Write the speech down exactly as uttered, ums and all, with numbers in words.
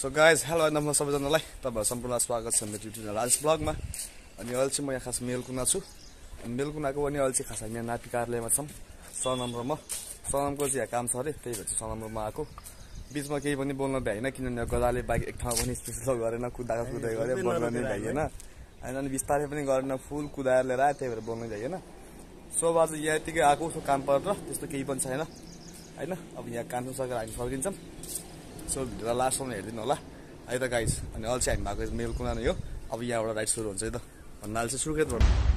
So guys, hello and namaste sabajanailai. Tapaihru sampurna swagat cha मेरो YouTube channel आज vlog ma. Ani alchi ma yaha khas mail kuna chu. Ani mail kuna ko ani alchi khas haina napikarlema chham. one hundred number ma. one hundred ko चाहिँ काम छ रे त्यही भएर one hundred number ma आको. बीचमा केही पनि बोल्न भ्याइन किनभने गदाले बाइक एक ठाउँ पनि स्पेशल गरेन कुदाका कुदै गरे बोल्न नै भ्याइन अनि विस्तारै पनि गरेन फुल कुदाएर लिएर आए त्यही भएर बोल्न भ्याइन सो आज यतिकै आको सो काम पर्छ त्यस्तो केही पनि छैन हैन अब यहाँ कान्छु सकेर हामी फर्किन्छम सो भिडियो लास्ट सम्म हेर्दिनु होला है त गाइस अनि अलि चाहिँ हामी भएको मेल कुना नै हो अब यहाँबाट राइड सुरु हुन्छ है त भन्नाले चाहिँ सुरुखेत गर्नु